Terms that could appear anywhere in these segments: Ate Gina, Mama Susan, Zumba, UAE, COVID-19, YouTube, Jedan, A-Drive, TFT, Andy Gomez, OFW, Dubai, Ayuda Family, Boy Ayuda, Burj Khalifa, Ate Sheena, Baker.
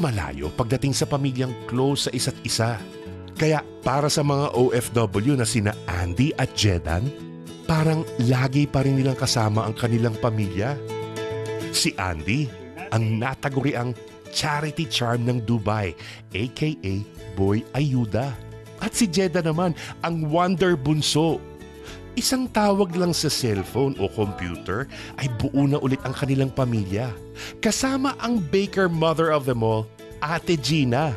malayo pagdating sa pamilyang close sa isa't isa. Kaya para sa mga OFW na sina Andy at Jedan, parang lagi pa rin nilang kasama ang kanilang pamilya. Si Andy, ang nataguriang charity charm ng Dubai, aka Boy Ayuda. At si Jedan naman, ang wonder bunso. Isang tawag lang sa cellphone o computer ay buo na ulit ang kanilang pamilya. Kasama ang Baker mother of them all, Ate Gina,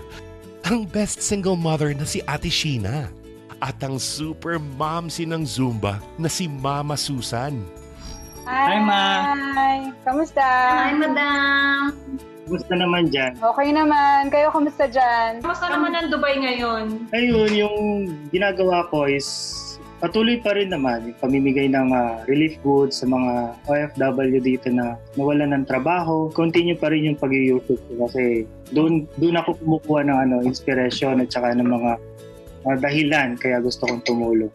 ang best single mother na si Ate Sheena, at ang super momsi ng Zumba na si Mama Susan. Hi! Hi, Ma! Hi! Kamusta? Hi, Madam! Kamusta naman dyan? Okay naman. Kayo, kamusta dyan? Kamusta naman ang Dubai ngayon? Ayun, yung ginagawa ko is patuloy pa rin naman yung pamimigay ng relief goods sa mga OFW dito na nawalan ng trabaho. Continue pa rin yung pag-YouTube kasi doon ako kumukuha ng inspiration at saka ng mga dahilan kaya gusto kong tumulong.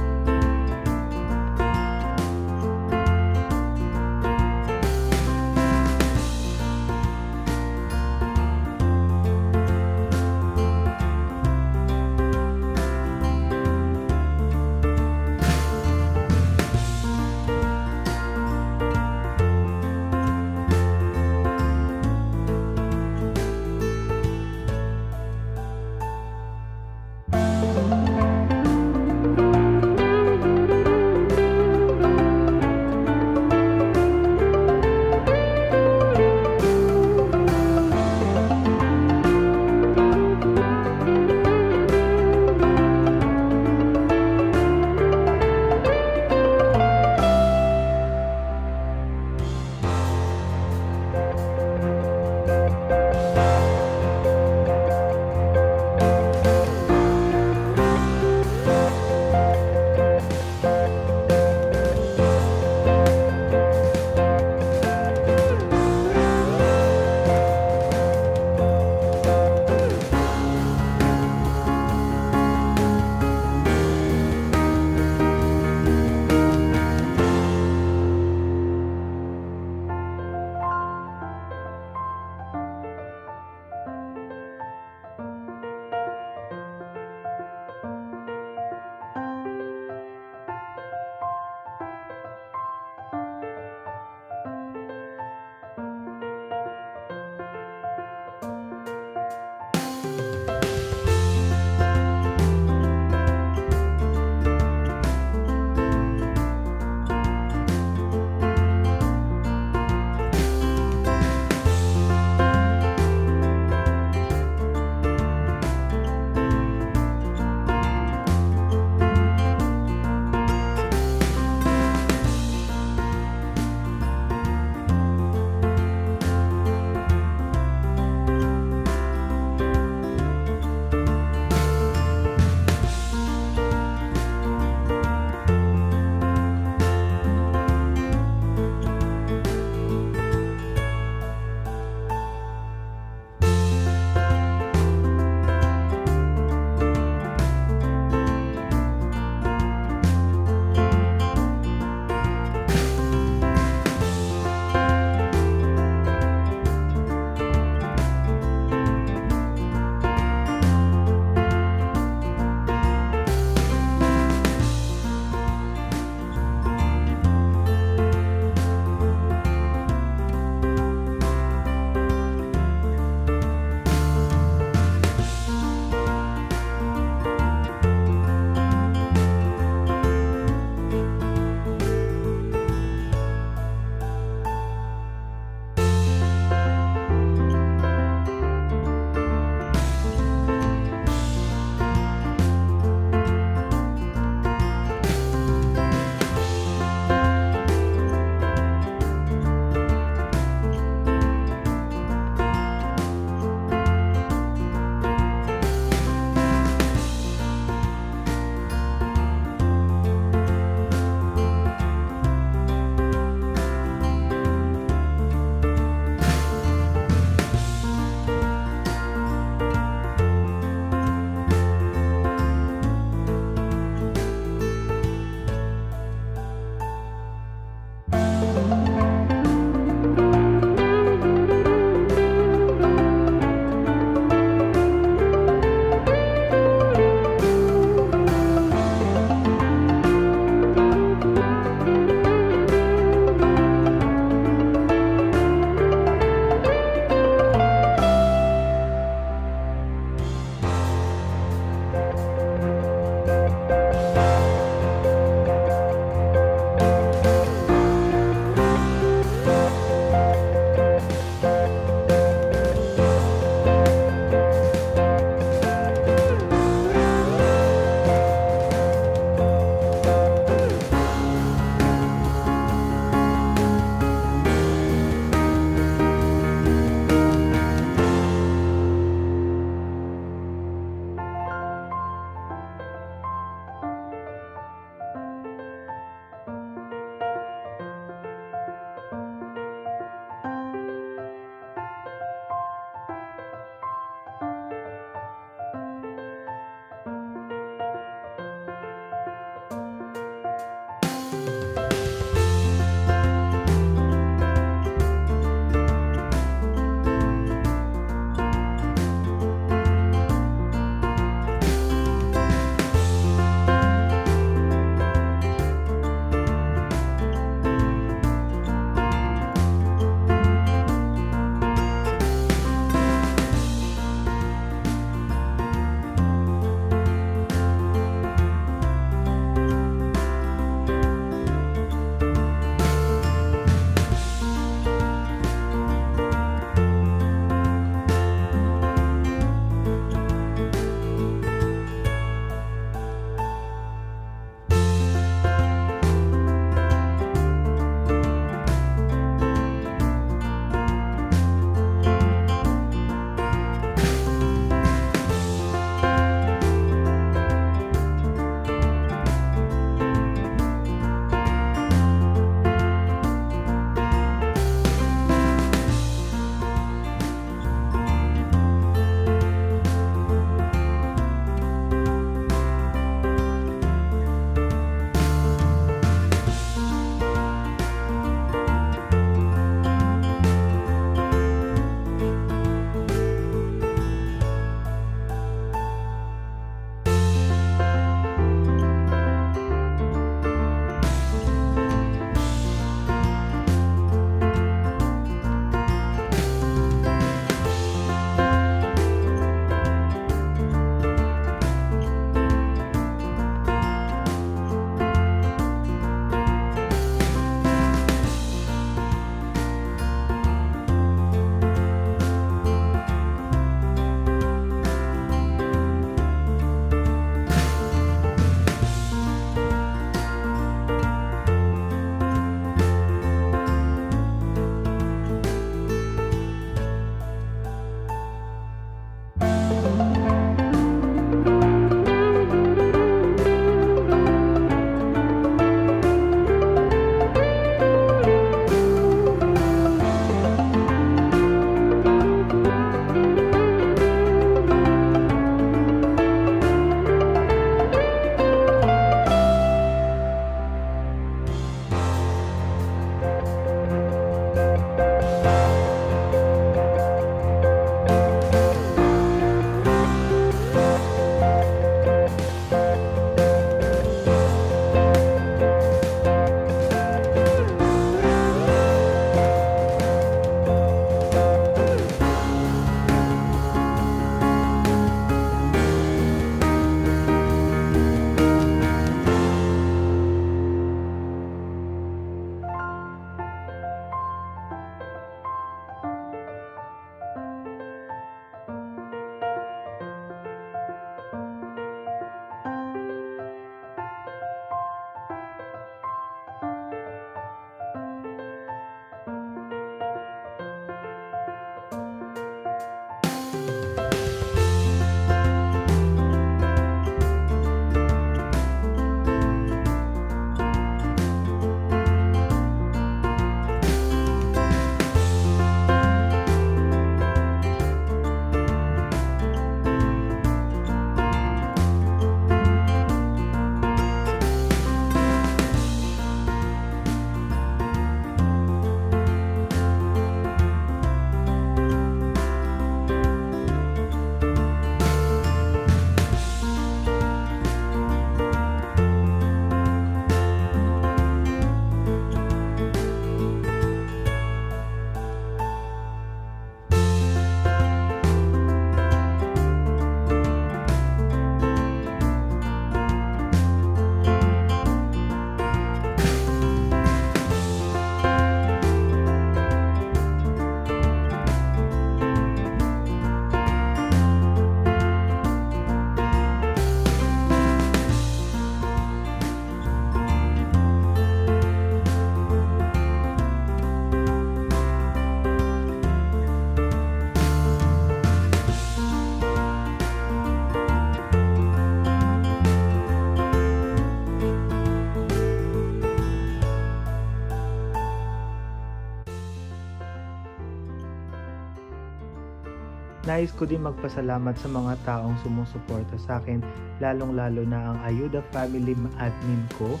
Nais ko din magpasalamat sa mga taong sumusuporta sa akin, lalong-lalo na ang Ayuda Family admin ko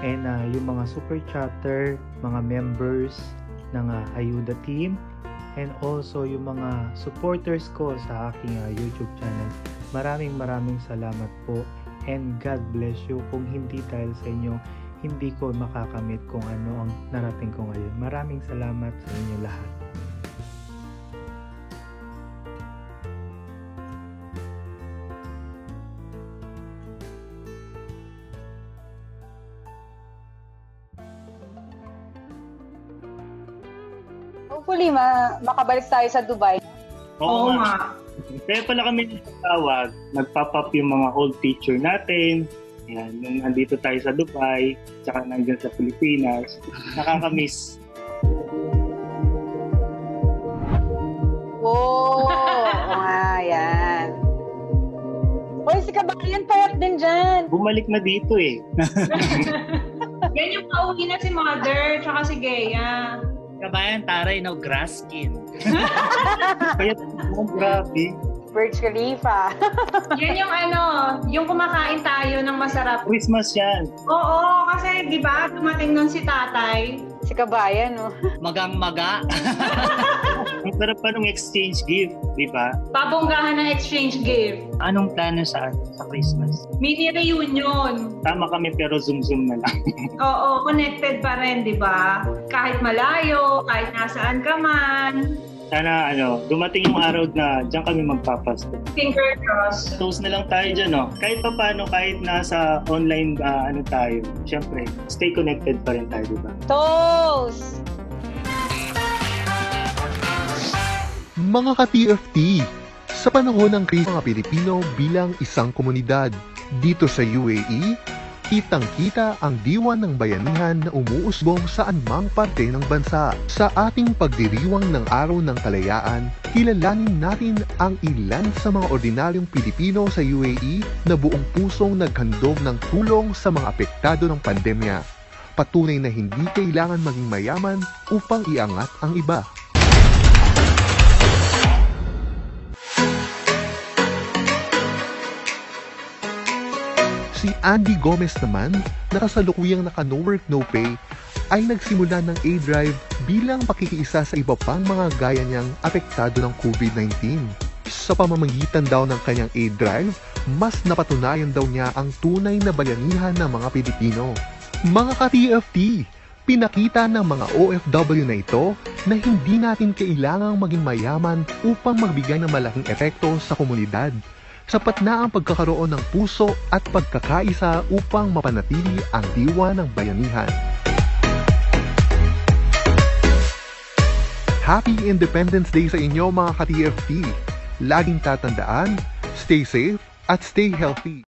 and yung mga super chatter, mga members ng Ayuda team and also yung mga supporters ko sa aking YouTube channel. Maraming salamat po and God bless you. Kung hindi dahil sa inyo, hindi ko makakamit kung ano ang narating ko ngayon. Maraming salamat sa inyo lahat. Hopefully, makabalik tayo sa Dubai. Oo, ma. Kaya pala kami nagtawag, nagpop-up yung mga old picture natin. Ayan, nung andito tayo sa Dubai, tsaka nandiyan sa Pilipinas, nakakamiss. Oo, ayan. Uy, si Kabayan Park din dyan. Bumalik na dito eh. Yan yung pauwi na si Mother, tsaka si Gea. Kabayan, taray, no grass skin. Kaya oh, grabe. Burj Khalifa. Yan yung ano, yung kumakain tayo ng masarap. Christmas yan. Oo, kasi di ba dumating nun si tatay. Si Kabayan, no? Magang-maga. Ang sarap pa ng exchange gift, di ba? Pabonggahan ng exchange gift. Anong plano sa Christmas? Mini reunion. Tama kami pero zoom-zoom na lang. Oo, connected pa rin, di ba? Kahit malayo, kahit nasaan ka man. Sana ano, dumating yung araw na diyan kami magpapasto. Finger cross. Toast na lang tayo dyan, no? Kahit pa paano, kahit nasa online ano tayo, syempre, stay connected pa rin tayo, diba? Toast! Mga ka-TFT, sa panahon ng krisis ng mga Pilipino bilang isang komunidad, dito sa UAE, kitang-kita ang diwa ng bayanihan na umuusbong sa anumang parte ng bansa. Sa ating pagdiriwang ng Araw ng Kalayaan, kilalanin natin ang ilan sa mga ordinaryong Pilipino sa UAE na buong pusong naghandog ng tulong sa mga apektado ng pandemya. Patunay na hindi kailangan maging mayaman upang iangat ang iba. Si Andy Gomez naman, na kasalukuyang naka no work no pay, ay nagsimula ng A-Drive bilang pakikiisa sa iba pang mga gaya niyang apektado ng COVID-19. Sa pamamagitan daw ng kanyang A-Drive, mas napatunayan daw niya ang tunay na bayanihan ng mga Pilipino. Mga ka-TFT, pinakita ng mga OFW na ito na hindi natin kailangang maging mayaman upang magbigay ng malaking epekto sa komunidad. Sapat na ang pagkakaroon ng puso at pagkakaisa upang mapanatili ang diwa ng bayanihan. Happy Independence Day sa inyo mga ka-TFT! Laging tatandaan, stay safe at stay healthy!